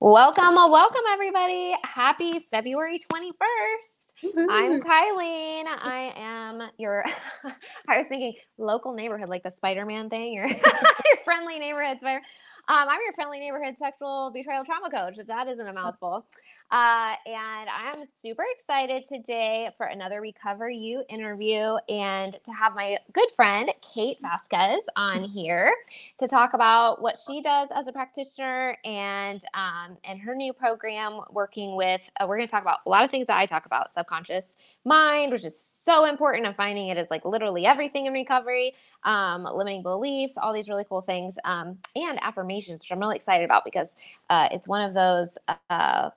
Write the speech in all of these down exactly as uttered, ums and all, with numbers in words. Welcome, welcome everybody. Happy February twenty-first. Mm-hmm. I'm Kylene. I am your, I was thinking local neighborhood, like the Spider-Man thing, your, your friendly neighborhood spider. Um, I'm your friendly neighborhood sexual betrayal trauma coach, if that isn't a mouthful. Uh, and I'm super excited today for another RecoverU interview and to have my good friend Kate Vazquez on here to talk about what she does as a practitioner and um, and her new program working with, uh, we're going to talk about a lot of things that I talk about, subconscious mind, which is so important. I'm finding it is like literally everything in recovery, um, limiting beliefs, all these really cool things, um, and affirmations, which I'm really excited about because uh, it's one of those uh,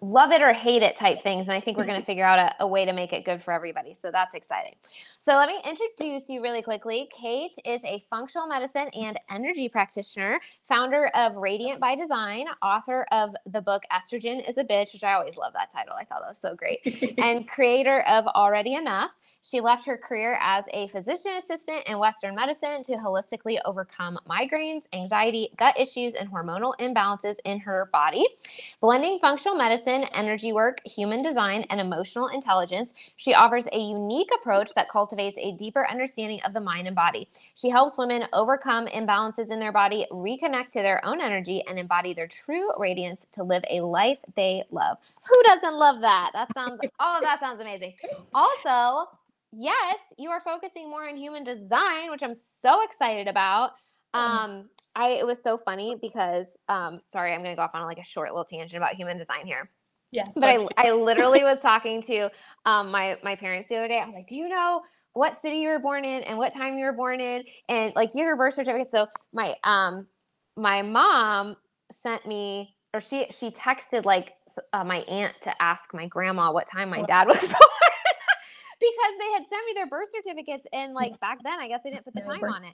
love it or hate it type things. And I think we're going to figure out a, a way to make it good for everybody. So that's exciting. So let me introduce you really quickly. Kate is a functional medicine and energy practitioner, founder of Radiant by Design, author of the book Estrogen is a Bitch, which I always love that title. I thought that was so great. And creator of Already Enough. She left her career as a physician assistant in Western medicine to holistically overcome migraines, anxiety, gut issues, and hormonal imbalances in her body. Blending functional medicine, energy work, human design, and emotional intelligence, she offers a unique approach that cultivates a deeper understanding of the mind and body. She helps women overcome imbalances in their body, reconnect to their own energy, and embody their true radiance to live a life they love. Who doesn't love that? That sounds, all of that sounds amazing. Also, yes, you are focusing more on human design, which I'm so excited about. Um, I it was so funny because, um, sorry, I'm going to go off on like a short little tangent about human design here. Yes. But I, I literally was talking to um, my, my parents the other day. I was like, do you know what city you were born in and what time you were born in? And like your birth certificate. So my, um, my mom sent me, or she, she texted like uh, my aunt to ask my grandma what time my dad was born. Because they had sent me their birth certificates, and like back then, I guess they didn't put the time on it.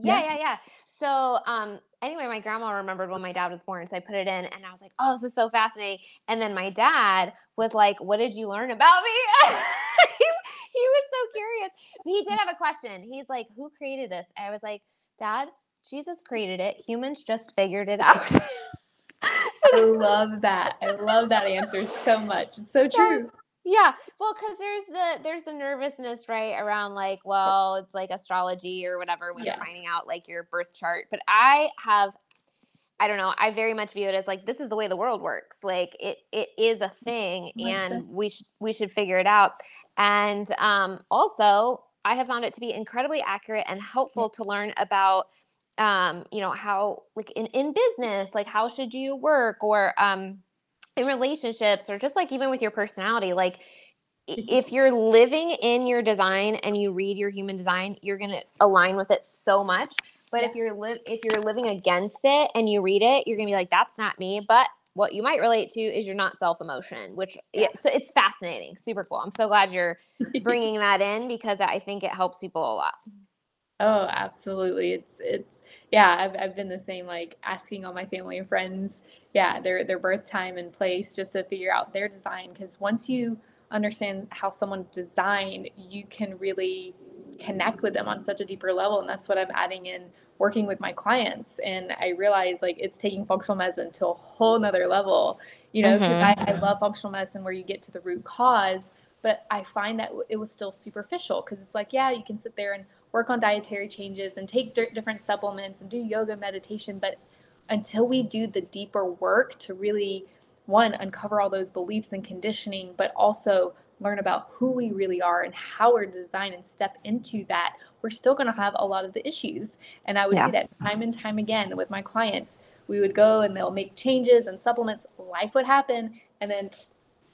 Yeah, yeah, yeah. So um, anyway, my grandma remembered when my dad was born, so I put it in, and I was like, "Oh, this is so fascinating." And then my dad was like, "What did you learn about me?" he, he was so curious. He did have a question. He's like, "Who created this?" I was like, "Dad, Jesus created it. Humans just figured it out." so I love that. I love that answer so much. It's so true. Yeah. Well, cause there's the, there's the nervousness, right? Around like, well, it's like astrology or whatever when yeah. you're finding out like your birth chart. But I have, I don't know. I very much view it as like, this is the way the world works. Like it, it is a thing and we should, we should figure it out. And, um, also I have found it to be incredibly accurate and helpful to learn about, um, you know, how like in, in business, like how should you work or, um, in relationships or just like even with your personality, like if you're living in your design and you read your human design, you're going to align with it so much. But yeah. if you're li- if you're living against it and you read it, you're going to be like, that's not me. But what you might relate to is you're not self-emotion, which yeah. so it's fascinating. Super cool. I'm so glad you're bringing that in because I think it helps people a lot. Oh, absolutely. It's, it's, yeah, I've, I've been the same, like asking all my family and friends, yeah, their, their birth time and place just to figure out their design. Cause once you understand how someone's designed, you can really connect with them on such a deeper level. And that's what I'm adding in working with my clients. And I realize like it's taking functional medicine to a whole nother level, you know, mm-hmm. cause I, I love functional medicine where you get to the root cause, but I find that it was still superficial. Cause it's like, yeah, you can sit there and work on dietary changes and take d- different supplements and do yoga and meditation. But until we do the deeper work to really, one, uncover all those beliefs and conditioning, but also learn about who we really are and how we're designed and step into that, we're still going to have a lot of the issues. And I would yeah. see that time and time again with my clients. We would go and they'll make changes and supplements. Life would happen. And then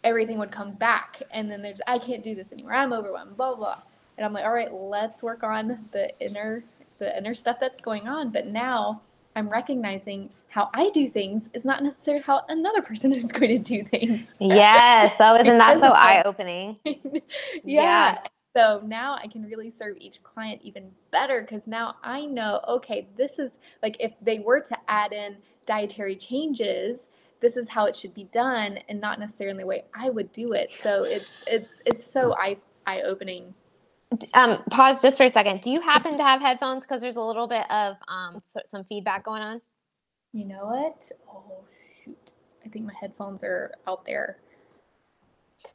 everything would come back. And then there's, I can't do this anymore. I'm overwhelmed, blah, blah, blah. And I'm like, all right, let's work on the inner, the inner stuff that's going on. But now I'm recognizing how I do things is not necessarily how another person is going to do things. Yes. So isn't that so eye-opening? yeah. yeah. So now I can really serve each client even better because now I know, okay, this is like if they were to add in dietary changes, this is how it should be done and not necessarily the way I would do it. So it's, it's, it's so eye, eye-opening. Um, pause just for a second. Do you happen to have headphones? Because there's a little bit of um, so, some feedback going on. You know what? Oh, shoot. think my headphones are out there.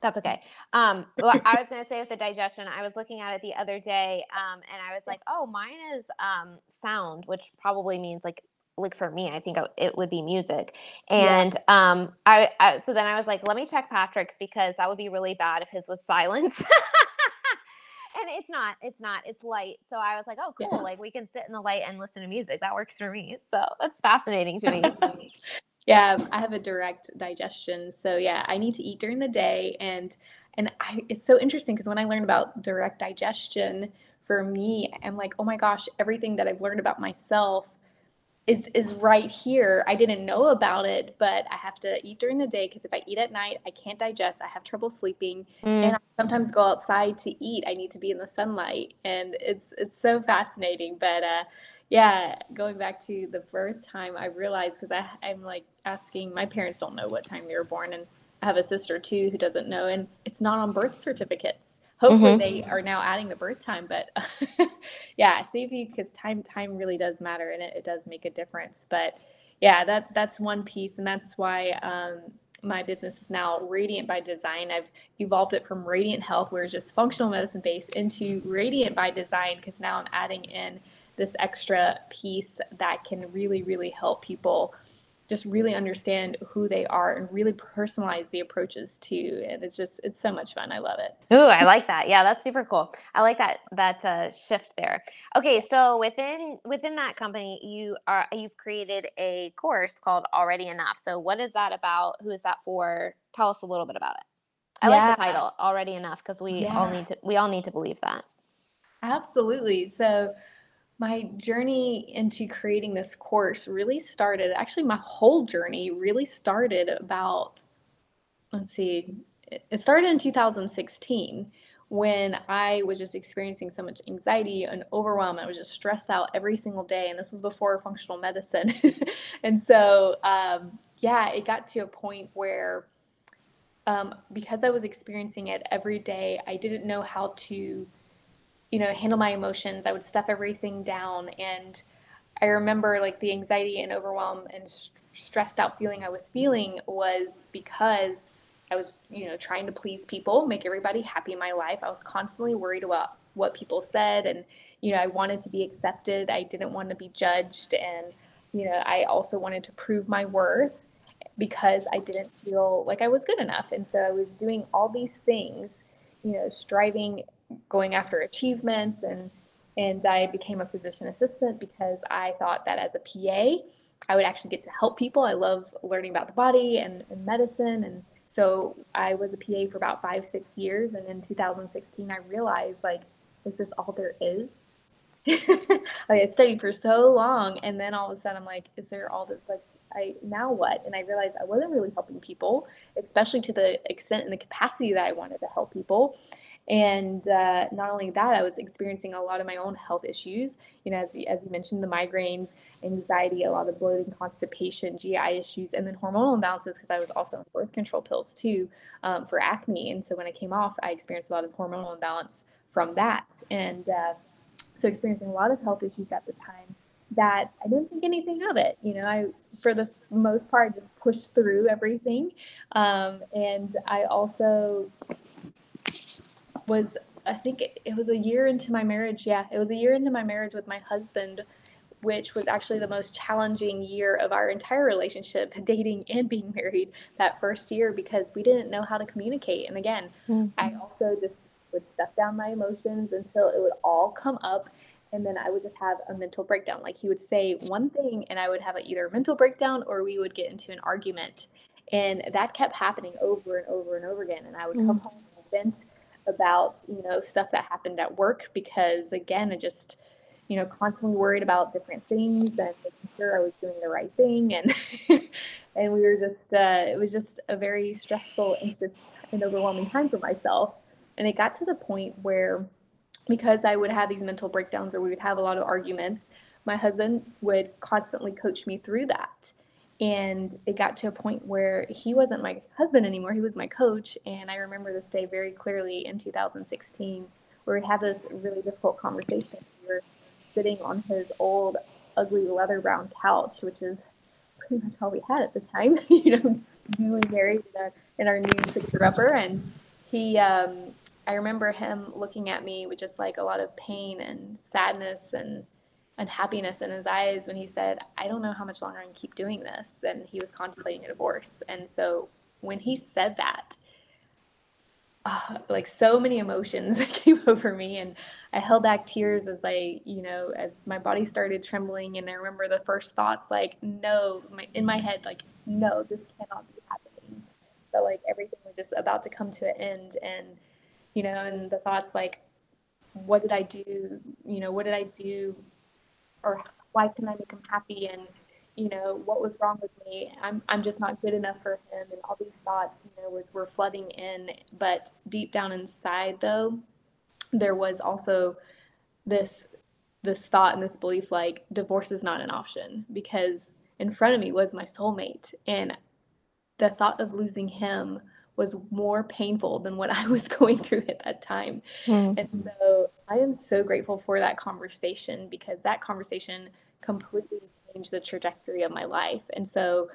That's okay. Um, well, I was going to say with the digestion, I was looking at it the other day, um, and I was like, oh, mine is um, sound, which probably means like, like for me, I think it would be music. And yeah. um, I, I, so then I was like, let me check Patrick's, because that would be really bad if his was silence. And it's not, it's not, it's light. So I was like, oh, cool. Yeah. Like we can sit in the light and listen to music. That works for me. So that's fascinating to me. Yeah, I have a direct digestion. So yeah, I need to eat during the day. And and I, it's so interesting because when I learned about direct digestion, for me, I'm like, oh my gosh, everything that I've learned about myself is is right here. I didn't know about it, but I have to eat during the day because if I eat at night, I can't digest. I have trouble sleeping. Mm. And I sometimes go outside to eat. I need to be in the sunlight. And it's it's so fascinating. But uh yeah, going back to the birth time, I realized because I I'm like asking, my parents don't know what time they were born, and I have a sister too who doesn't know, and it's not on birth certificates. Hopefully mm-hmm. they are now adding the birth time, but yeah, see if you, because time time really does matter, and it, it does make a difference. But yeah, that that's one piece, and that's why um, my business is now Radiant by Design. I've evolved it from Radiant Health, where it's just functional medicine based, into Radiant by Design, because now I'm adding in this extra piece that can really, really help people just really understand who they are and really personalize the approaches too. And it's just, it's so much fun. I love it. Ooh, I like that. Yeah, that's super cool. I like that, that uh, shift there. Okay. So within, within that company, you are, you've created a course called Already Enough. So what is that about? Who is that for? Tell us a little bit about it. I yeah. like the title Already Enough, because we yeah. all need to, we all need to believe that. Absolutely. So my journey into creating this course really started, actually my whole journey really started about, let's see, it started in two thousand sixteen when I was just experiencing so much anxiety and overwhelm. I was just stressed out every single day. And this was before functional medicine. And so, um, yeah, it got to a point where um, because I was experiencing it every day, I didn't know how to you know, handle my emotions. I would stuff everything down. And I remember like the anxiety and overwhelm and st- stressed out feeling I was feeling was because I was, you know, trying to please people, make everybody happy in my life. I was constantly worried about what people said. And, you know, I wanted to be accepted. I didn't want to be judged. And, you know, I also wanted to prove my worth because I didn't feel like I was good enough. And so I was doing all these things, you know, striving, going after achievements, and and I became a physician assistant because I thought that as a P A, I would actually get to help people. I love learning about the body and, and medicine, and so I was a P A for about five, six years, and in two thousand sixteen, I realized, like, is this all there is? Like, I studied for so long, and then all of a sudden, I'm like, is there all this, like, I now what? And I realized I wasn't really helping people, especially to the extent and the capacity that I wanted to help people. And uh, not only that, I was experiencing a lot of my own health issues. You know, as, as you mentioned, the migraines, anxiety, a lot of bloating, constipation, G I issues, and then hormonal imbalances, because I was also on birth control pills too um, for acne. And so when I came off, I experienced a lot of hormonal imbalance from that. And uh, so experiencing a lot of health issues at the time that I didn't think anything of it. You know, I, for the most part, just pushed through everything. Um, and I also... was, I think it, it was a year into my marriage. Yeah, it was a year into my marriage with my husband, which was actually the most challenging year of our entire relationship, dating and being married, that first year, because we didn't know how to communicate. And again, mm-hmm. I also just would stuff down my emotions until it would all come up. And then I would just have a mental breakdown. Like, he would say one thing and I would have either a mental breakdown or we would get into an argument. And that kept happening over and over and over again. And I would mm-hmm. come home and vent about, you know, stuff that happened at work, because again, I just, you know, constantly worried about different things and making sure I was doing the right thing. And, and we were just, uh, it was just a very stressful and overwhelming time for myself. And it got to the point where, because I would have these mental breakdowns or we would have a lot of arguments, my husband would constantly coach me through that. And it got to a point where he wasn't my husband anymore. He was my coach. And I remember this day very clearly in two thousand sixteen, where we had this really difficult conversation. We were sitting on his old, ugly leather brown couch, which is pretty much all we had at the time, you know, newly married in our, in our new fixer-upper, and he, um, I remember him looking at me with just like a lot of pain and sadness and unhappiness in his eyes when he said, I don't know how much longer I can keep doing this. And he was contemplating a divorce. And so when he said that, oh, like so many emotions came over me, and I held back tears as I, you know, as my body started trembling. And I remember the first thoughts, like, no, my, in my head, like, no, this cannot be happening. So like everything was just about to come to an end. And, you know, and the thoughts like, what did I do? You know, what did I do? Or why can I make him happy? And, you know, what was wrong with me? I'm I'm just not good enough for him. And all these thoughts, you know, were, were flooding in. But deep down inside, though, there was also this this thought and this belief, like, divorce is not an option, because in front of me was my soulmate. And the thought of losing him was more painful than what I was going through at that time. Mm-hmm. And so I am so grateful for that conversation, because that conversation completely changed the trajectory of my life. And so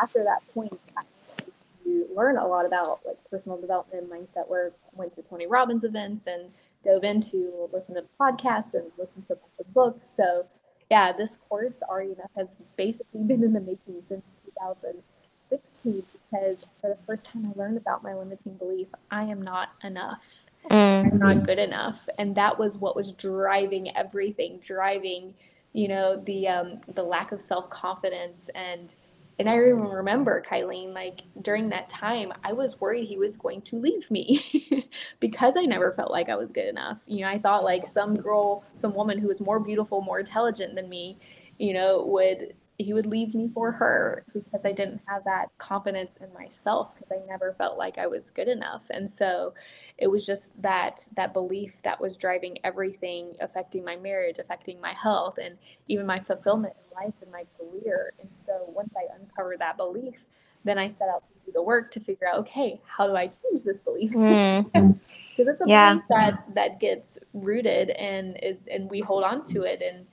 after that point, I started to learn a lot about like personal development, mindset work, went to Tony Robbins events and dove into, listen to podcasts and listen to a bunch of books. So yeah, this course, Already Enough, has basically been in the making since two thousand sixteen, because for the first time I learned about my limiting belief, I am not enough. Mm-hmm. I'm not good enough. And that was what was driving everything, driving, you know, the um, the lack of self-confidence. And and I even remember, Kylene, like during that time, I was worried he was going to leave me because I never felt like I was good enough. You know, I thought like some girl, some woman who was more beautiful, more intelligent than me, you know, would... he would leave me for her, because I didn't have that confidence in myself, because I never felt like I was good enough. And so it was just that that belief that was driving everything, affecting my marriage, affecting my health, and even my fulfillment in life and my career. And so once I uncovered that belief, then I set out to do the work to figure out, okay, how do I change this belief? Because mm. it's a yeah. belief that, that gets rooted, and it, and we hold on to it and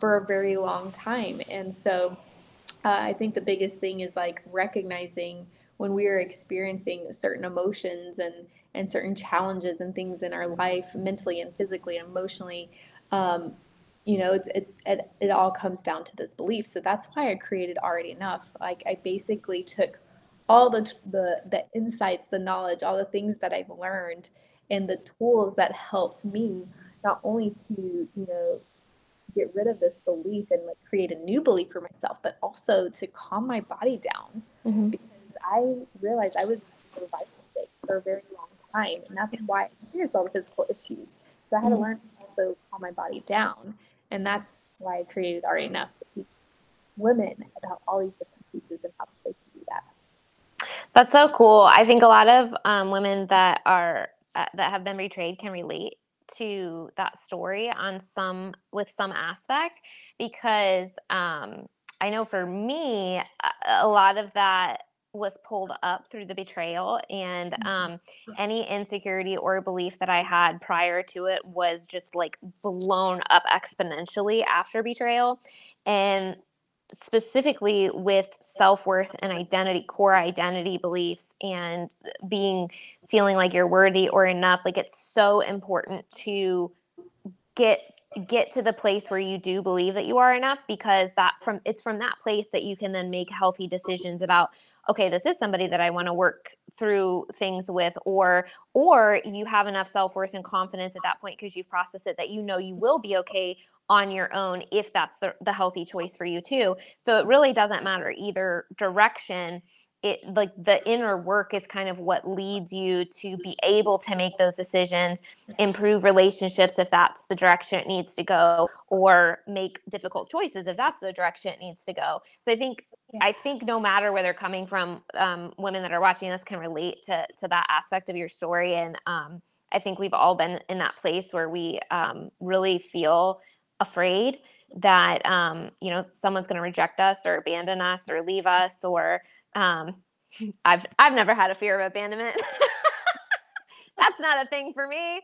for a very long time. And so uh, I think the biggest thing is like recognizing when we are experiencing certain emotions and, and certain challenges and things in our life, mentally and physically and emotionally, um, you know, it's, it's, it, it all comes down to this belief. So that's why I created Already Enough. Like I basically took all the, the, the insights, the knowledge, all the things that I've learned and the tools that helped me not only to, you know, get rid of this belief and like create a new belief for myself, but also to calm my body down, mm-hmm. because I realized I was in survival state for a very long time, and that's why I experienced all the physical issues. So I had mm-hmm. to learn to also calm my body down, and that's why I created Already Enough, to teach women about all these different pieces and how they can do that. That's so cool. I think a lot of um, women that are uh, that have been betrayed can relate to that story on some with some aspect, because um, I know for me, a lot of that was pulled up through the betrayal, and um, any insecurity or belief that I had prior to it was just like blown up exponentially after betrayal. And specifically with self-worth and identity, core identity beliefs, and being, feeling like you're worthy or enough. Like it's so important to get, get to the place where you do believe that you are enough, because that from, it's from that place that you can then make healthy decisions about, okay, this is somebody that I want to work through things with, or, or you have enough self-worth and confidence at that point, because you've processed it, that you know you will be okay on your own, if that's the, the healthy choice for you too. So it really doesn't matter either direction. It like the inner work is kind of what leads you to be able to make those decisions, improve relationships if that's the direction it needs to go, or make difficult choices if that's the direction it needs to go. So I think yeah. I think no matter where they're coming from, um, women that are watching this can relate to to that aspect of your story. And um, I think we've all been in that place where we um, really feel afraid that, um, you know, someone's going to reject us or abandon us or leave us, or, um, I've, I've never had a fear of abandonment. That's not a thing for me.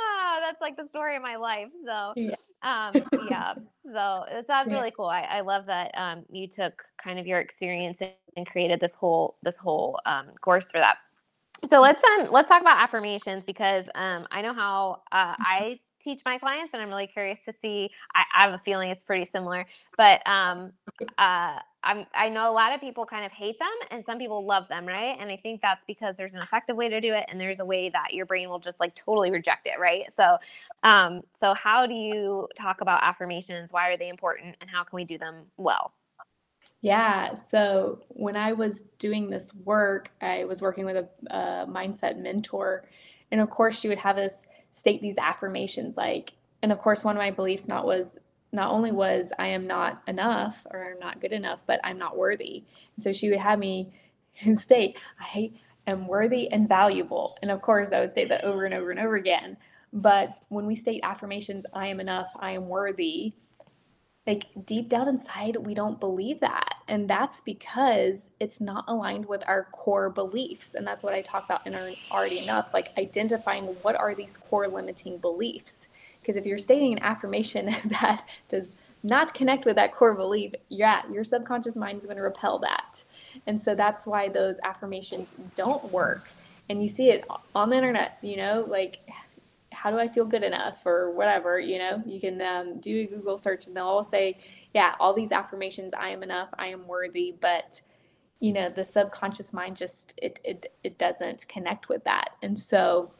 ah, that's like the story of my life. So, yeah. um, yeah. So, so that's really cool. I, I love that um, you took kind of your experience and created this whole, this whole um, course for that. So let's, um, let's talk about affirmations, because um, I know how uh, I teach my clients, and I'm really curious to see, I, I have a feeling it's pretty similar, but um, uh, I'm, I know a lot of people kind of hate them and some people love them. Right. And I think that's because there's an effective way to do it. And there's a way that your brain will just like totally reject it. Right. So, um, so how do you talk about affirmations? Why are they important, and how can we do them well? Yeah. So when I was doing this work, I was working with a, a mindset mentor, and of course she would have us state these affirmations, like, and of course, one of my beliefs not was not only was I am not enough, or I'm not good enough, but I'm not worthy. And so she would have me state, I am worthy and valuable. And of course I would state that over and over and over again. But when we state affirmations, I am enough, I am worthy, like deep down inside, we don't believe that. And that's because it's not aligned with our core beliefs. And that's what I talk about in Already Enough, like identifying what are these core limiting beliefs. Because if you're stating an affirmation that does not connect with that core belief, yeah, your subconscious mind is going to repel that. And so that's why those affirmations don't work. And you see it on the internet, you know, like, how do I feel good enough, or whatever, you know, you can um, do a Google search and they'll all say, yeah, all these affirmations, I am enough, I am worthy, but you know, the subconscious mind just, it, it, it doesn't connect with that. And so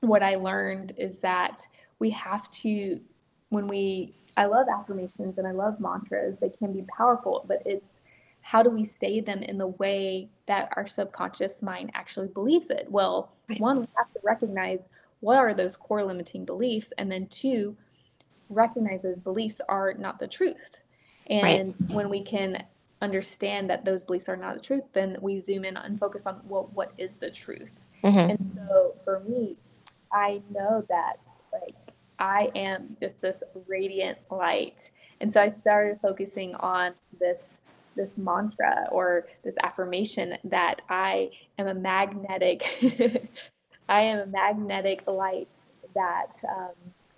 what I learned is that we have to, when we, I love affirmations and I love mantras, they can be powerful, but it's, how do we say them in the way that our subconscious mind actually believes it? Well, one, we have to recognize what are those core limiting beliefs? And then two, recognize those beliefs are not the truth. And right. when we can understand that those beliefs are not the truth, then we zoom in and focus on, well, what is the truth? Mm-hmm. And so for me, I know that like I am just this radiant light. And so I started focusing on this this mantra or this affirmation that I am a magnetic I am a magnetic light that, um,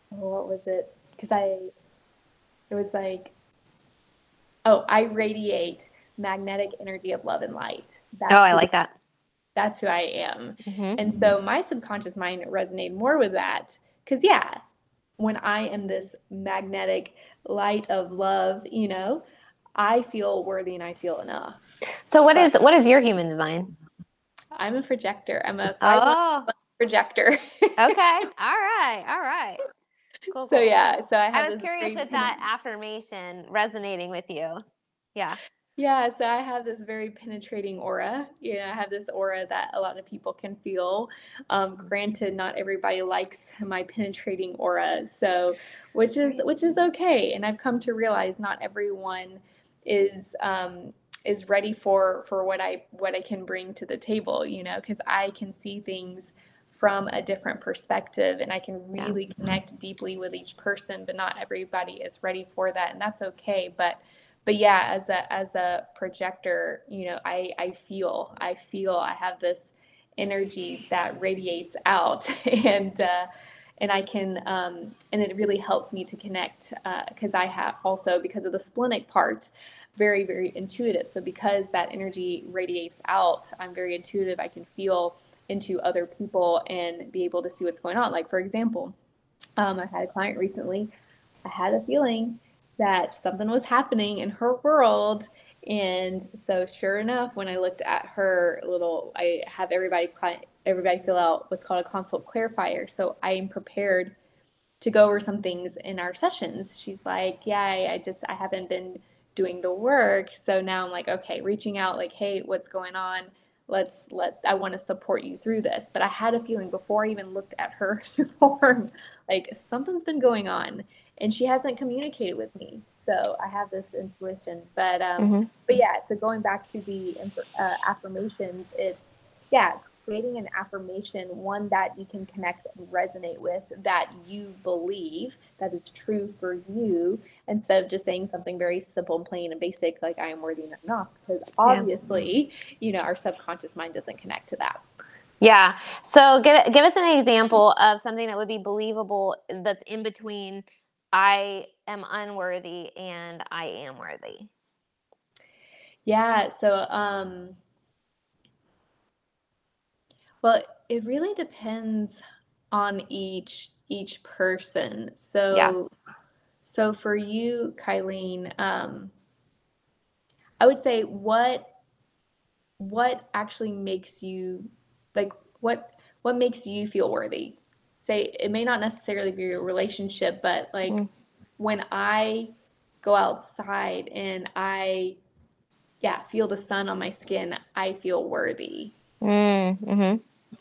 what was it? Because I, it was like, oh, I radiate magnetic energy of love and light. That's oh, I like that. That's who I am. Mm-hmm. And so my subconscious mind resonated more with that. Because, yeah, when I am this magnetic light of love, you know, I feel worthy and I feel enough. So what is what is your human design? I'm a projector. I'm a five oh. projector. Okay. All right. All right. Cool. So cool. yeah. So I, have I was curious with that affirmation resonating with you. Yeah. Yeah. So I have this very penetrating aura. You know, I have this aura that a lot of people can feel. Um, granted, not everybody likes my penetrating aura. So, which is, which is okay. And I've come to realize not everyone is, um, is ready for, for what I, what I can bring to the table, you know, cause I can see things from a different perspective and I can really yeah. connect deeply with each person, but not everybody is ready for that. And that's okay. But, but yeah, as a, as a projector, you know, I, I feel, I feel I have this energy that radiates out and, uh, and I can, um, and it really helps me to connect, uh, cause I have also, because of the splenic part, very, very intuitive. So because that energy radiates out, I'm very intuitive. I can feel into other people and be able to see what's going on. Like, for example, um, I had a client recently. I had a feeling that something was happening in her world. And so sure enough, when I looked at her little, I have everybody, everybody fill out what's called a consult clarifier. So I am prepared to go over some things in our sessions. She's like, yeah, I, I just, I haven't been doing the work. So now I'm like, okay, reaching out like, hey, what's going on? Let's let, I want to support you through this. But I had a feeling before I even looked at her form, like something's been going on and she hasn't communicated with me. So I have this intuition, but, um, mm-hmm. but yeah, so going back to the uh, affirmations, it's yeah, creating an affirmation, one that you can connect and resonate with, that you believe that is true for you, instead of just saying something very simple and plain and basic, like I am worthy and enough, because obviously, yeah. you know, our subconscious mind doesn't connect to that. Yeah. So give, give us an example of something that would be believable that's in between I am unworthy and I am worthy. Yeah. So, um, well, it really depends on each, each person. So, yeah. so for you, Kylene, um, I would say what, what actually makes you like, what, what makes you feel worthy? Say it may not necessarily be your relationship, but like mm. when I go outside and I, yeah, feel the sun on my skin, I feel worthy. Mm. Mm-hmm.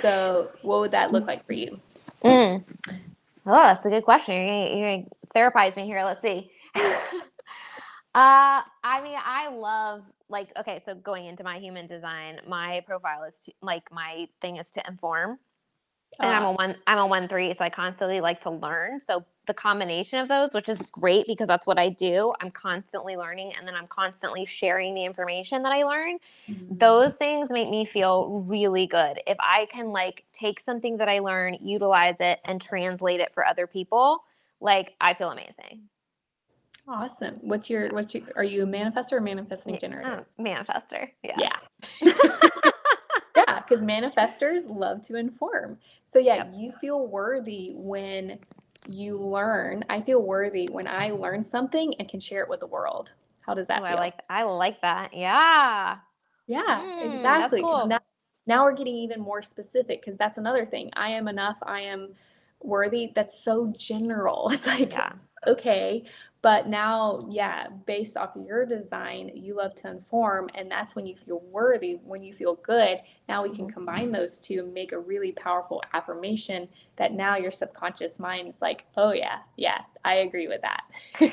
So what would that look like for you? Mm. Oh, that's a good question. You're gonna, you're gonna therapize me here. Let's see. Uh, I mean, I love like, okay, so going into my human design, my profile is to, like, my thing is to inform, and uh, I'm a one, I'm a one three. So I constantly like to learn. So the combination of those, which is great because that's what I do. I'm constantly learning, and then I'm constantly sharing the information that I learn. Mm-hmm. Those things make me feel really good. If I can like take something that I learn, utilize it, and translate it for other people, like I feel amazing. Awesome. What's your, what's your, are you a manifestor or manifesting generator? Oh, manifestor. Yeah. Yeah. Yeah. Cause manifestors love to inform. So yeah, yep. You feel worthy when you learn. I feel worthy when I learn something and can share it with the world. How does that oh, feel? I like, I like that. Yeah. Yeah, mm, exactly. That's cool. Now, now we're getting even more specific. Cause that's another thing. I am enough. I am worthy. That's so general. It's like, yeah. Okay. But now, yeah, based off of your design, you love to inform, and that's when you feel worthy, when you feel good. Now we can combine those two and make a really powerful affirmation that now your subconscious mind is like, oh, yeah, yeah, I agree with that.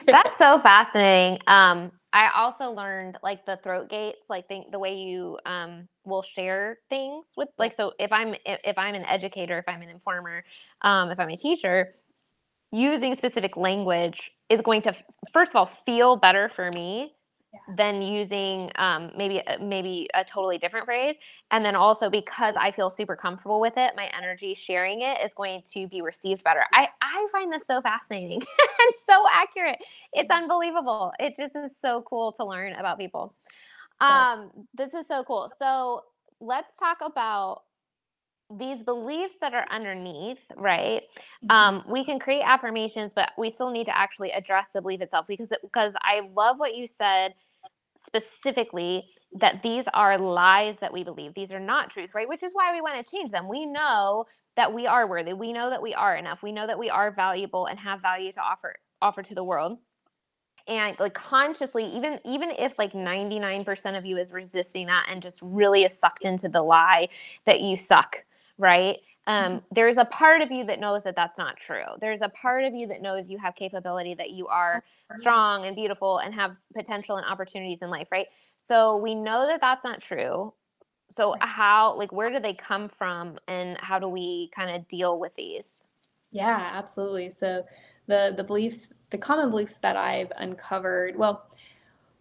That's so fascinating. Um, I also learned, like, the throat gates, like the, the way you um, will share things with, like, so if I'm, if I'm an educator, if I'm an informer, um, if I'm a teacher, using specific language is going to, first of all, feel better for me yeah. than using um, maybe maybe a totally different phrase. And then also because I feel super comfortable with it, my energy sharing it is going to be received better. I, I find this so fascinating and so accurate. It's unbelievable. It just is so cool to learn about people. Um, this is so cool. So let's talk about these beliefs that are underneath, right? Mm-hmm. Um, we can create affirmations, but we still need to actually address the belief itself because, it, because I love what you said specifically that these are lies that we believe. These are not truth, right? Which is why we want to change them. We know that we are worthy. We know that we are enough. We know that we are valuable and have value to offer, offer to the world. And like consciously, even even if like ninety-nine percent of you is resisting that and just really is sucked into the lie that you suck, right? Um, there's a part of you that knows that that's not true. There's a part of you that knows you have capability, that you are strong and beautiful and have potential and opportunities in life, right? So we know that that's not true. So how, like, where do they come from and how do we kind of deal with these? Yeah, absolutely. So the, the beliefs, the common beliefs that I've uncovered, well,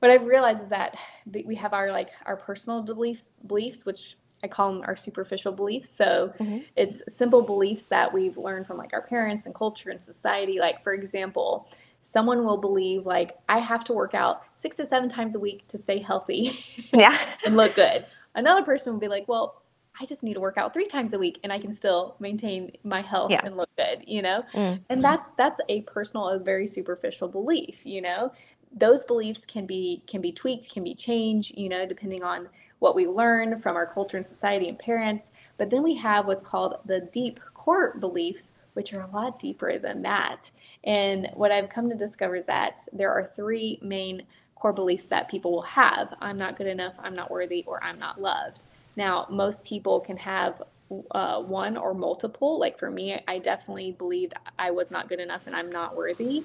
what I've realized is that we have our, like, our personal beliefs, beliefs, which I call them our superficial beliefs. So mm-hmm. it's simple beliefs that we've learned from like our parents and culture and society. Like for example, someone will believe like, I have to work out six to seven times a week to stay healthy yeah. and look good. Another person will be like, well, I just need to work out three times a week and I can still maintain my health yeah. and look good, you know? Mm-hmm. And that's, that's a personal, a very superficial belief, you know? Those beliefs can be, can be tweaked, can be changed, you know, depending on what we learn from our culture and society and parents. But then we have what's called the deep core beliefs, which are a lot deeper than that. And what I've come to discover is that there are three main core beliefs that people will have. I'm not good enough, I'm not worthy, or I'm not loved. Now, most people can have uh, one or multiple. Like for me, I definitely believed I was not good enough and I'm not worthy.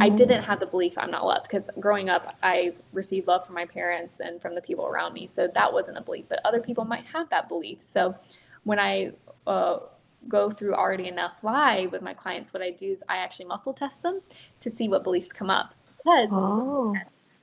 I didn't have the belief I'm not loved because growing up, I received love from my parents and from the people around me. So that wasn't a belief, but other people might have that belief. So when I uh, go through Already Enough Live with my clients, what I do is I actually muscle test them to see what beliefs come up. Because oh.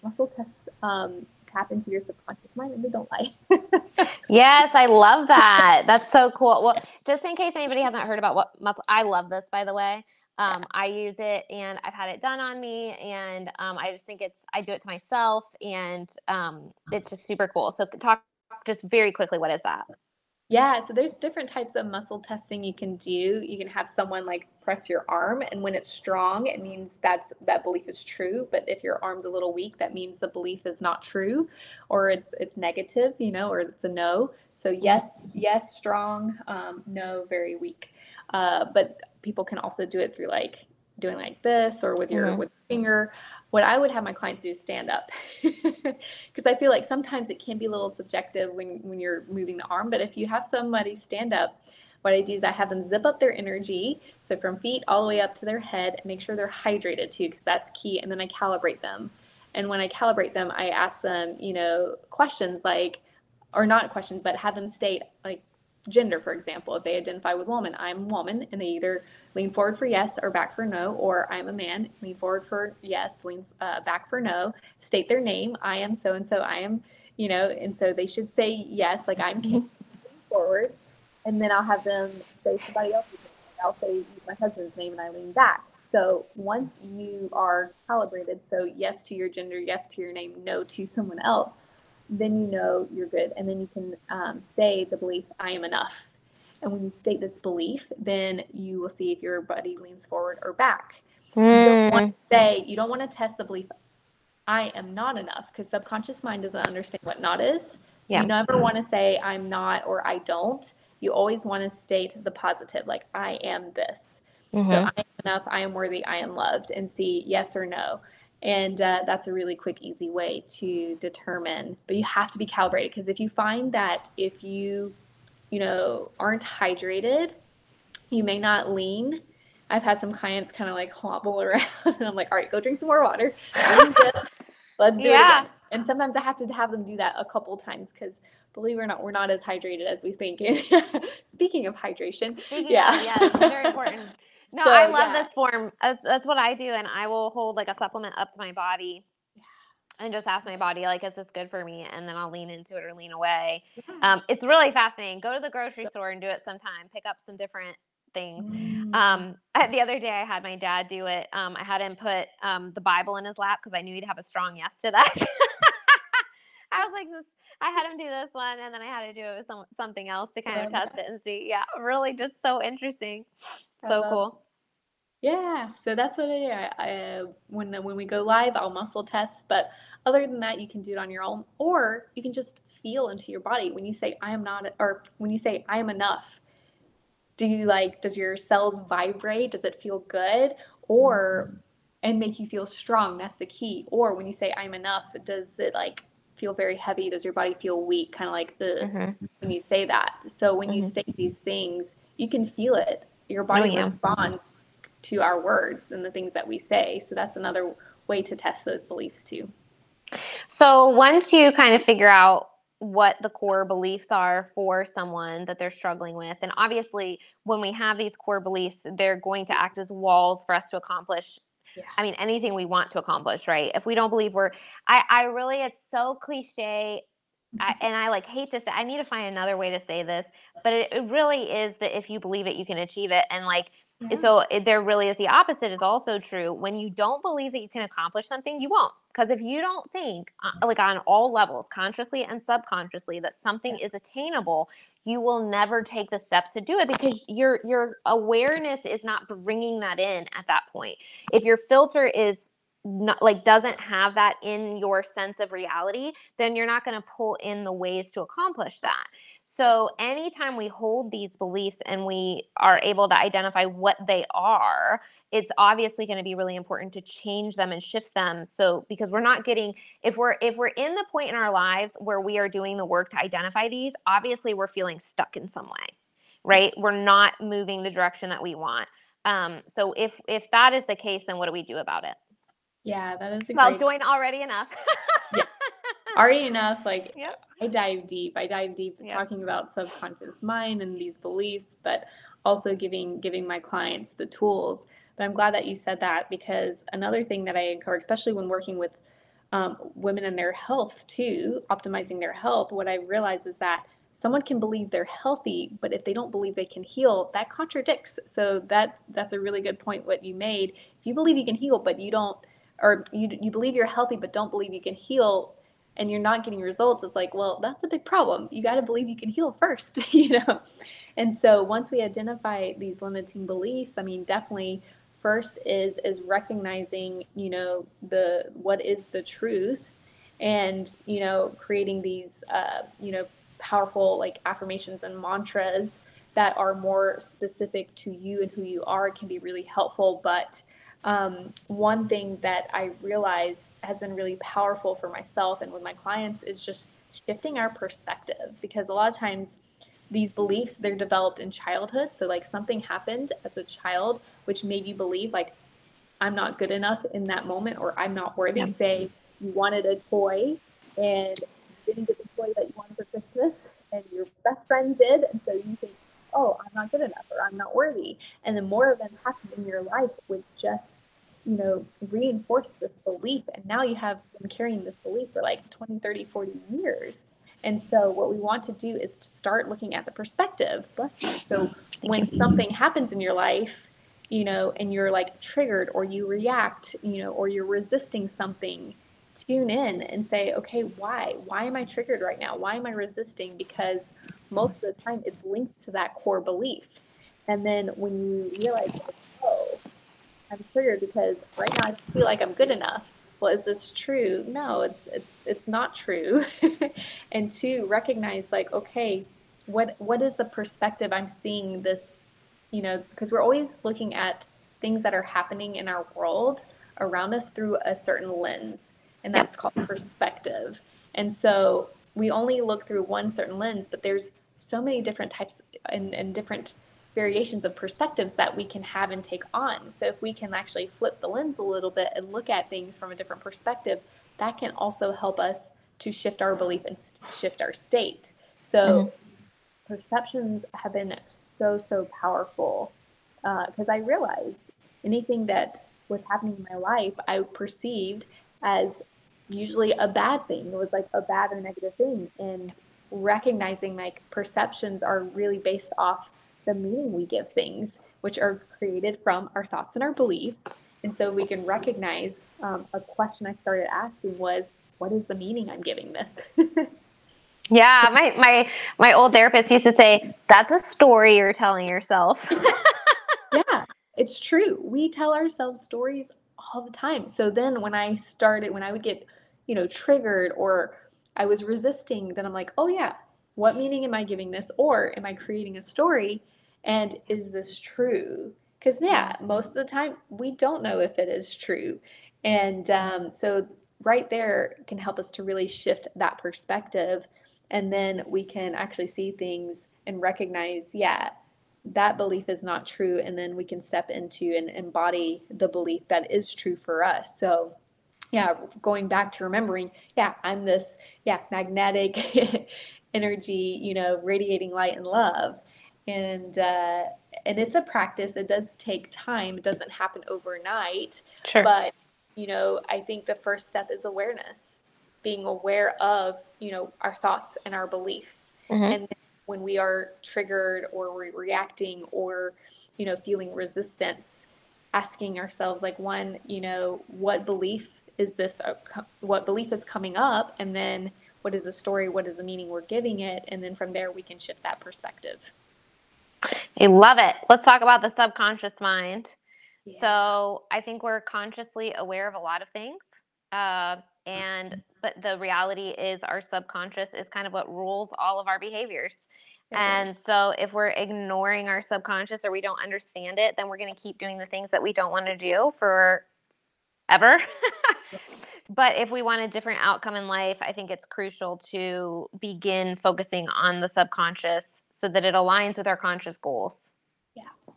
muscle tests um, tap into your subconscious mind and they don't lie. Yes, I love that. That's so cool. Well, just in case anybody hasn't heard about what muscle, I love this, by the way. Um, I use it and I've had it done on me, and um, I just think it's, I do it to myself, and um, it's just super cool. So talk just very quickly, what is that? Yeah. So there's different types of muscle testing you can do. You can have someone like press your arm, and when it's strong, it means that's, that belief is true. But if your arm's a little weak, that means the belief is not true, or it's, it's negative, you know, or it's a no. So yes, yes, strong, um, no, very weak. Uh, but people can also do it through like doing like this, or with your, mm-hmm. with your finger. What I would have my clients do is stand up, because I feel like sometimes it can be a little subjective when, when you're moving the arm. But if you have somebody stand up, what I do is I have them zip up their energy. So from feet all the way up to their head, and make sure they're hydrated too, because that's key. And then I calibrate them. And when I calibrate them, I ask them, you know, questions like, or not questions, but have them state like gender, for example. If they identify with woman, I'm woman, and they either lean forward for yes or back for no, or I'm a man, lean forward for yes, lean uh, back for no, state their name, I am so-and-so, I am, you know, and so they should say yes, like I'm Kate, forward, and then I'll have them say somebody else's name. I'll say my husband's name, and I lean back. So once you are calibrated, so yes to your gender, yes to your name, no to someone else, then you know you're good. And then you can um, say the belief, I am enough. And when you state this belief, then you will see if your body leans forward or back. Mm. You don't want to say, you don't want to test the belief, I am not enough, because subconscious mind doesn't understand what not is. So yeah. You never want to say I'm not or I don't. You always want to state the positive, like I am this. Mm-hmm. So I am enough, I am worthy, I am loved, and see yes or no. And uh, that's a really quick, easy way to determine. But you have to be calibrated, because if you find that if you, you know, aren't hydrated, you may not lean. I've had some clients kind of like hobble around, and I'm like, all right, go drink some more water. Let's do yeah. it again. And sometimes I have to have them do that a couple times, because believe it or not, we're not as hydrated as we think. Speaking of hydration. Speaking yeah. of, yeah, it's very important. No, so, I love yeah. this form. That's, that's what I do. And I will hold like a supplement up to my body and just ask my body, like, is this good for me? And then I'll lean into it or lean away. Yeah. Um, it's really fascinating. Go to the grocery store and do it sometime. Pick up some different things. Mm. Um, I, the other day I had my dad do it. Um, I had him put um, the Bible in his lap, because I knew he'd have a strong yes to that. I was like, this, I had him do this one, and then I had to do it with some, something else to kind of test that. It and see. Yeah, really just so interesting. So cool. Yeah, so that's what I do. I, I, when when we go live, I'll muscle test. But other than that, you can do it on your own, or you can just feel into your body. When you say I am not, or when you say I am enough, do you like? Does your cells vibrate? Does it feel good? Or and make you feel strong? That's the key. Or when you say I'm enough, does it like feel very heavy? Does your body feel weak? Kind of like the mm-hmm. when you say that. So when mm-hmm. you state these things, you can feel it. Your body oh, yeah. responds to our words and the things that we say. So that's another way to test those beliefs too. So once you kind of figure out what the core beliefs are for someone that they're struggling with, and obviously when we have these core beliefs, they're going to act as walls for us to accomplish Yeah. I mean, anything we want to accomplish, right? If we don't believe we're, I, I really, it's so cliche I, and I like hate this. I need to find another way to say this, but it, it really is that if you believe it, you can achieve it. And like, yeah. so it, there really is the opposite is also true. When you don't believe that you can accomplish something, you won't. Because if you don't think uh, like on all levels, consciously and subconsciously, that something yeah. is attainable, you will never take the steps to do it, because your, your awareness is not bringing that in at that point. If your filter is not like, doesn't have that in your sense of reality, then you're not going to pull in the ways to accomplish that. So anytime we hold these beliefs and we are able to identify what they are, it's obviously going to be really important to change them and shift them. So because we're not getting, if we're if we're in the point in our lives where we are doing the work to identify these, obviously we're feeling stuck in some way, right? We're not moving the direction that we want. Um, so if if that is the case, then what do we do about it? Yeah, that is a well, great. Well, join Already Enough. yeah. Already Enough. Like yep. I dive deep. I dive deep yep. talking about subconscious mind and these beliefs, but also giving giving my clients the tools. But I'm glad that you said that, because another thing that I encourage, especially when working with um, women and their health too, optimizing their health, what I realize is that someone can believe they're healthy, but if they don't believe they can heal, that contradicts. So that that's a really good point what you made. If you believe you can heal, but you don't, or you, you believe you're healthy, but don't believe you can heal, and you're not getting results, it's like, well, that's a big problem. You got to believe you can heal first, you know? And so once we identify these limiting beliefs, I mean, definitely first is, is recognizing, you know, the, what is the truth, and, you know, creating these, uh, you know, powerful like affirmations and mantras that are more specific to you and who you are can be really helpful. But Um, one thing that I realized has been really powerful for myself and with my clients is just shifting our perspective, because a lot of times these beliefs, they're developed in childhood. So like something happened as a child, which made you believe like, I'm not good enough in that moment, or I'm not worthy. Yeah. Say you wanted a toy and you didn't get the toy that you wanted for Christmas and your best friend did. And so you think, oh, I'm not good enough, or I'm not worthy. And the more events happen in your life would just, you know, reinforce this belief. And now you have been carrying this belief for like twenty, thirty, forty years. And so what we want to do is to start looking at the perspective. So when something happens in your life, you know, and you're like triggered, or you react, you know, or you're resisting something, tune in and say, okay, why? Why am I triggered right now? Why am I resisting? Because most of the time it's linked to that core belief. And then when you realize, oh, I'm triggered because right now I feel like I'm good enough. Well, is this true? No, it's it's it's not true. And to recognize like, okay, what what is the perspective I'm seeing this, you know, because we're always looking at things that are happening in our world around us through a certain lens. And that's called perspective. And so we only look through one certain lens, but there's so many different types and, and different variations of perspectives that we can have and take on. So if we can actually flip the lens a little bit and look at things from a different perspective, that can also help us to shift our belief and shift our state. So mm-hmm. perceptions have been so, so powerful, because uh, I realized anything that was happening in my life, I perceived as usually a bad thing. It was like a bad or negative thing. And recognizing like perceptions are really based off the meaning we give things, which are created from our thoughts and our beliefs. And so we can recognize, um, a question I started asking was, what is the meaning I'm giving this? Yeah. My, my, my old therapist used to say, that's a story you're telling yourself. Yeah, it's true. We tell ourselves stories all the time. So then when I started, when I would get, you know, triggered or I was resisting, then I'm like, oh yeah, what meaning am I giving this? Or am I creating a story? And is this true? Because yeah, most of the time we don't know if it is true. And um, so right there can help us to really shift that perspective. And then we can actually see things and recognize, yeah, that belief is not true. And then we can step into and embody the belief that is true for us. So yeah, going back to remembering, yeah, I'm this, yeah, magnetic energy, you know, radiating light and love. And, uh, and it's a practice. It does take time. It doesn't happen overnight. Sure. But, you know, I think the first step is awareness, being aware of, you know, our thoughts and our beliefs. Mm-hmm. And then when we are triggered or we're reacting or, you know, feeling resistance, asking ourselves like, one, you know, what belief is this, what belief is coming up? And then what is the story? What is the meaning we're giving it? And then from there, we can shift that perspective. I love it. Let's talk about the subconscious mind. Yeah. So I think we're consciously aware of a lot of things. Uh, and, but the reality is our subconscious is kind of what rules all of our behaviors. And so if we're ignoring our subconscious or we don't understand it, then we're going to keep doing the things that we don't want to do forever. But if we want a different outcome in life, I think it's crucial to begin focusing on the subconscious so that it aligns with our conscious goals. Yeah,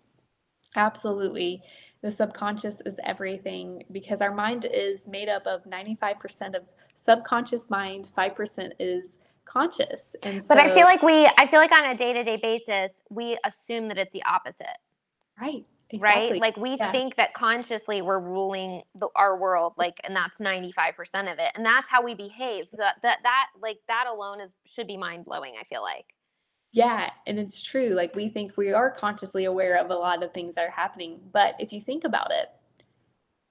absolutely. The subconscious is everything, because our mind is made up of ninety-five percent of subconscious mind, five percent is conscious. And so, but I feel like we, I feel like on a day-to-day basis, we assume that it's the opposite. Right. Exactly. Right. Like we yeah. think that consciously we're ruling the, our world, like, and that's ninety-five percent of it. And that's how we behave. So that, that, like that alone is, should be mind blowing, I feel like. Yeah, and it's true. Like, we think we are consciously aware of a lot of things that are happening. But if you think about it,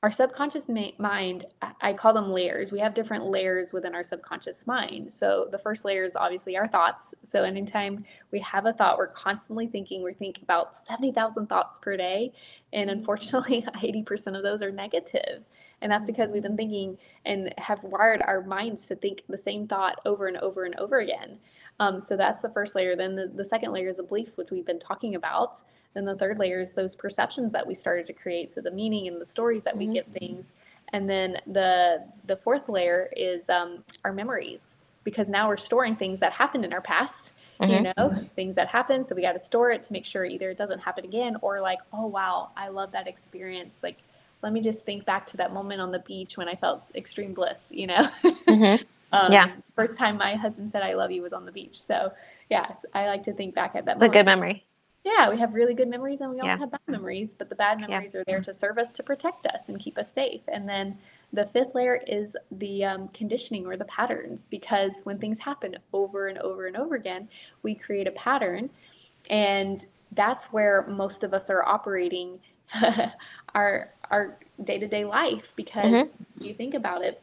our subconscious ma- mind, I call them layers. We have different layers within our subconscious mind. So the first layer is obviously our thoughts. So anytime we have a thought, we're constantly thinking. We think about seventy thousand thoughts per day. And unfortunately, eighty percent of those are negative. And that's because we've been thinking and have wired our minds to think the same thought over and over and over again. Um, so that's the first layer. Then the, the second layer is the beliefs, which we've been talking about. Then the third layer is those perceptions that we started to create. So the meaning and the stories that we mm-hmm. give things. And then the the fourth layer is um, our memories, because now we're storing things that happened in our past, mm-hmm. you know, mm-hmm. things that happened. So we got to store it to make sure either it doesn't happen again, or like, oh, wow, I love that experience. Like, let me just think back to that moment on the beach when I felt extreme bliss, you know? Mm-hmm. Um, yeah. First time my husband said, I love you, was on the beach. So yes, I like to think back at that. It's a good memory. Yeah. We have really good memories, and we yeah. also have bad memories, but the bad memories yeah. are there to serve us, to protect us and keep us safe. And then the fifth layer is the um, conditioning, or the patterns, because when things happen over and over and over again, we create a pattern. And that's where most of us are operating our, our day-to-day life, because mm-hmm. you think about it,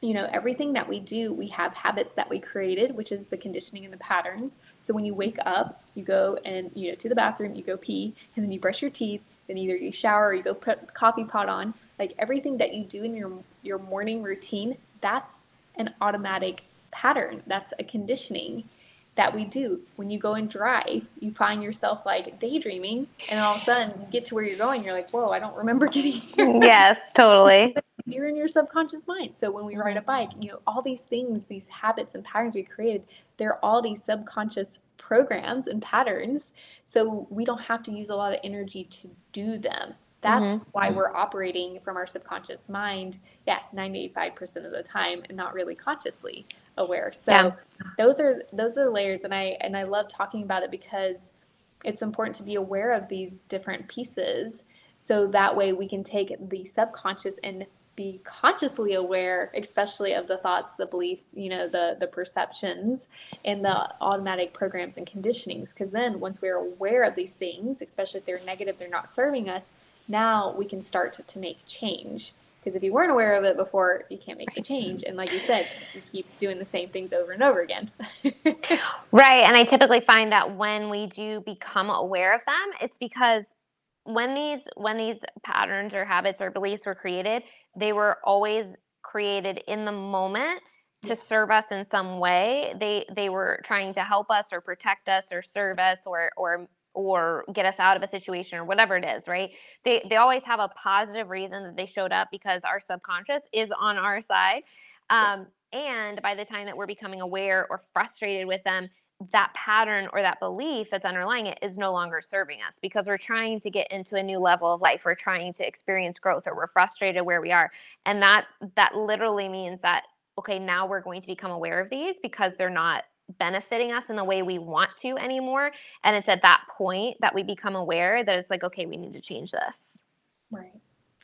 you know, everything that we do, we have habits that we created, which is the conditioning and the patterns. So when you wake up, you go and, you know, to the bathroom, you go pee, and then you brush your teeth, then either you shower or you go put the coffee pot on. Like, everything that you do in your your morning routine, that's an automatic pattern. That's a conditioning that we do. When you go and drive, you find yourself like daydreaming, and all of a sudden you get to where you're going, you're like, whoa, I don't remember getting here. Yes, totally. You're in your subconscious mind. So when we ride a bike, you know, all these things, these habits and patterns we created, they're all these subconscious programs and patterns. So we don't have to use a lot of energy to do them. That's mm-hmm. why we're operating from our subconscious mind, yeah, ninety-five percent of the time, and not really consciously aware. So yeah. those are those are layers, and I and I love talking about it, because it's important to be aware of these different pieces, so that way we can take the subconscious and be consciously aware, especially of the thoughts, the beliefs, you know, the the perceptions, and the automatic programs and conditionings. Because then once we're aware of these things, especially if they're negative, they're not serving us, now we can start to, to make change. Because if you weren't aware of it before, you can't make the change. And like you said, you keep doing the same things over and over again. Right. And I typically find that when we do become aware of them, it's because when these when these patterns or habits or beliefs were created, they were always created in the moment to serve us in some way. They they were trying to help us or protect us or serve us or or or get us out of a situation or whatever it is, right? They they always have a positive reason that they showed up, because our subconscious is on our side. Um, yes. And by the time that we're becoming aware or frustrated with them, that pattern or that belief that's underlying it is no longer serving us, because we're trying to get into a new level of life. We're trying to experience growth, or we're frustrated where we are. And that that literally means that, okay, now we're going to become aware of these because they're not benefiting us in the way we want to anymore. And it's at that point that we become aware that it's like, okay, we need to change this. Right.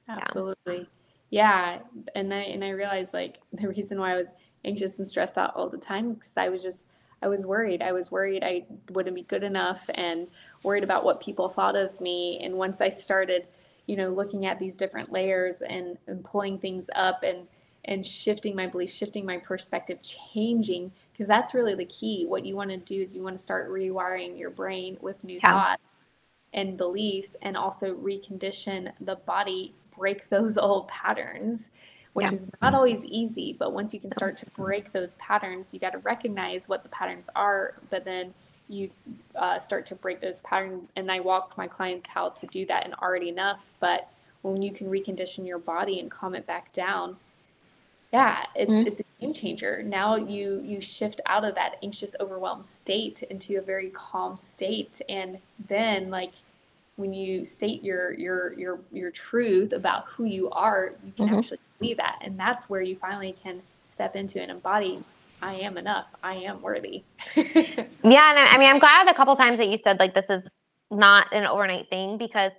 Absolutely. Yeah. yeah. And I, and I realized, like, the reason why I was anxious and stressed out all the time, because I was just, I was worried. I was worried I wouldn't be good enough, and worried about what people thought of me. And once I started, you know, looking at these different layers and, and pulling things up and, and shifting my belief, shifting my perspective, changing, because that's really the key. What you want to do is you want to start rewiring your brain with new yeah. thoughts and beliefs, and also recondition the body, break those old patterns, which yeah. is not always easy. But once you can start to break those patterns, you got to recognize what the patterns are, but then you uh, start to break those patterns. And I walk my clients how to do that in Already Enough. But when you can recondition your body and calm it back down, yeah, it's mm-hmm. it's a game changer. Now you you shift out of that anxious, overwhelmed state into a very calm state. And then, like, when you state your your your your truth about who you are, you can mm-hmm. actually believe that. And that's where you finally can step into and embody, I am enough, I am worthy. Yeah, and I, I mean, I'm glad a couple times that you said, like, this is not an overnight thing, because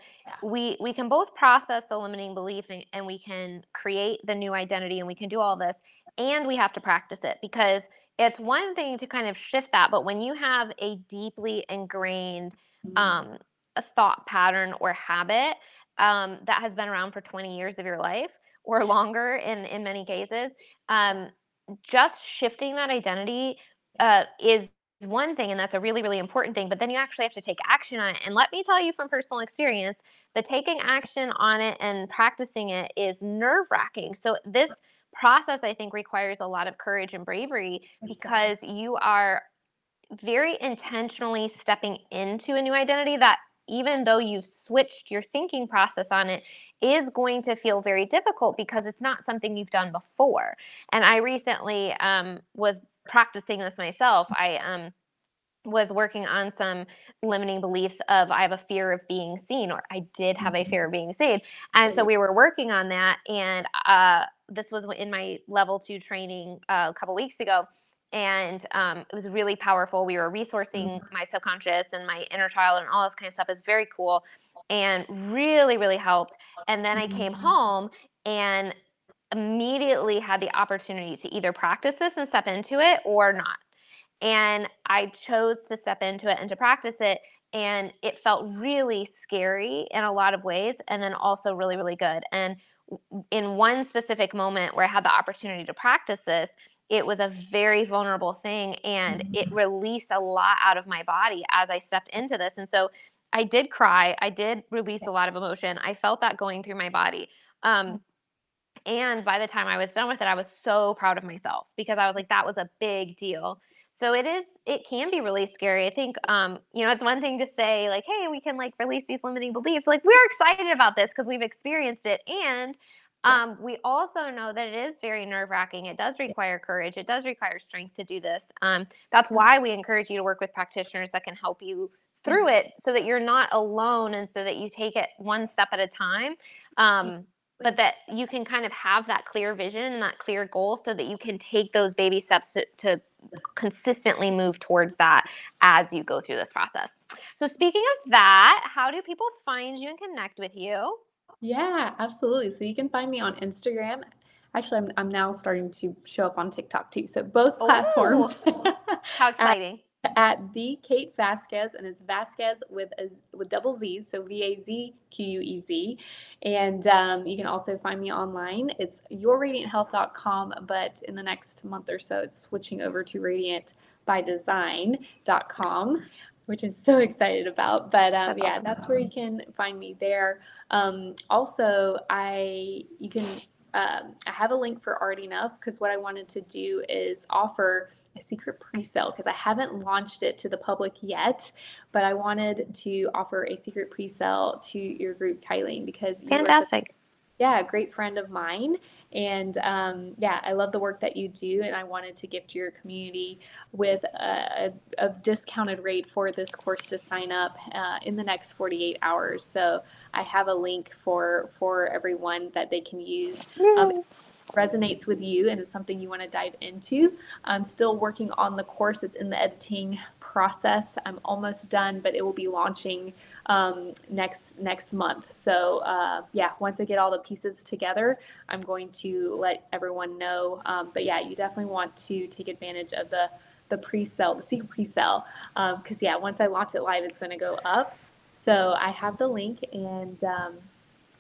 we we can both process the limiting belief, and, and we can create the new identity, and we can do all this, and we have to practice it, because it's one thing to kind of shift that, but when you have a deeply ingrained um, a thought pattern or habit um, that has been around for twenty years of your life or longer in, in many cases, um, just shifting that identity uh, is one thing, and that's a really, really important thing, but then you actually have to take action on it. And let me tell you from personal experience, the taking action on it and practicing it is nerve-wracking. So this process, I think, requires a lot of courage and bravery, because you are very intentionally stepping into a new identity that, even though you've switched your thinking process on it, is going to feel very difficult because it's not something you've done before. And I recently um, was practicing this myself. I um, was working on some limiting beliefs of I have a fear of being seen, or I did have a fear of being seen. And so we were working on that. And uh, this was in my level two training uh, a couple weeks ago. And um, it was really powerful. We were resourcing my subconscious and my inner child and all this kind of stuff. It was very cool and really, really helped. And then I came home and immediately had the opportunity to either practice this and step into it or not. And I chose to step into it and to practice it. And it felt really scary in a lot of ways, and then also really, really good. And in one specific moment where I had the opportunity to practice this, it was a very vulnerable thing, and it released a lot out of my body as I stepped into this. And so I did cry. I did release a lot of emotion. I felt that going through my body. Um, and by the time I was done with it, I was so proud of myself, because I was like, that was a big deal. So it is, it can be really scary. I think, um, you know, it's one thing to say like, hey, we can like release these limiting beliefs. Like, we're excited about this because we've experienced it. And Um, we also know that it is very nerve-wracking. It does require courage. It does require strength to do this. Um, that's why we encourage you to work with practitioners that can help you through it, so that you're not alone, and so that you take it one step at a time, um, but that you can kind of have that clear vision and that clear goal, so that you can take those baby steps to, to consistently move towards that as you go through this process. So speaking of that, how do people find you and connect with you? Yeah, absolutely. So you can find me on Instagram. Actually, I'm I'm now starting to show up on TikTok too. So both platforms. Ooh, how exciting. At, at the Kate Vazquez, and it's Vazquez with a, with double Z's, so V A Z Q U E Z. And um, you can also find me online. It's your radiant health dot com, but in the next month or so, it's switching over to radiant by design dot com. Which I'm so excited about. But um, that's yeah, awesome. That's where you can find me there. Um, also, I you can um, I have a link for Already Enough, because what I wanted to do is offer a secret pre-sale, because I haven't launched it to the public yet, but I wanted to offer a secret pre-sale to your group, Kylene, because you fantastic. Were such, yeah, a great friend of mine. And um, yeah, I love the work that you do, and I wanted to gift your community with a, a, a discounted rate for this course to sign up uh, in the next forty-eight hours. So I have a link for for everyone that they can use. Um, resonates with you and is something you want to dive into. I'm still working on the course. It's in the editing process. I'm almost done, but it will be launching um, next next month. So uh, yeah, once I get all the pieces together, I'm going to let everyone know. Um, but yeah, you definitely want to take advantage of the the pre-sale, the secret pre-sale, because um, yeah, once I launch it live, it's going to go up. So I have the link, and um,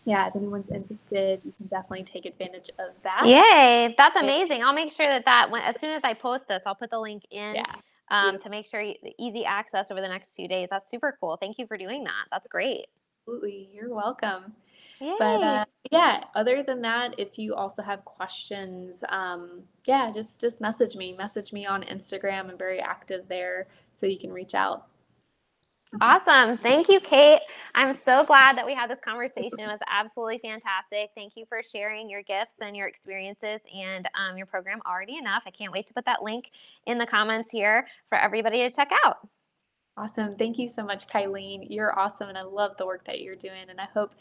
yeah, if anyone's interested, you can definitely take advantage of that. Yay, that's amazing! I'll make sure that that when, as soon as I post this, I'll put the link in. Yeah. Um, to make sure you, easy access over the next two days. That's super cool. Thank you for doing that. That's great. Absolutely. You're welcome. Yay. But uh, yeah, other than that, if you also have questions, um, yeah, just, just message me, message me on Instagram. I'm very active there, so you can reach out. Awesome. Thank you, Kate. I'm so glad that we had this conversation. It was absolutely fantastic. Thank you for sharing your gifts and your experiences and um, your program, Already Enough. I can't wait to put that link in the comments here for everybody to check out. Awesome. Thank you so much, Kylene. You're awesome, and I love the work that you're doing, and I hope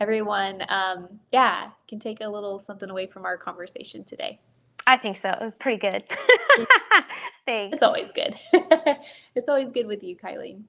everyone, um, yeah, can take a little something away from our conversation today. I think so. It was pretty good. Thanks. It's always good. It's always good with you, Kylene.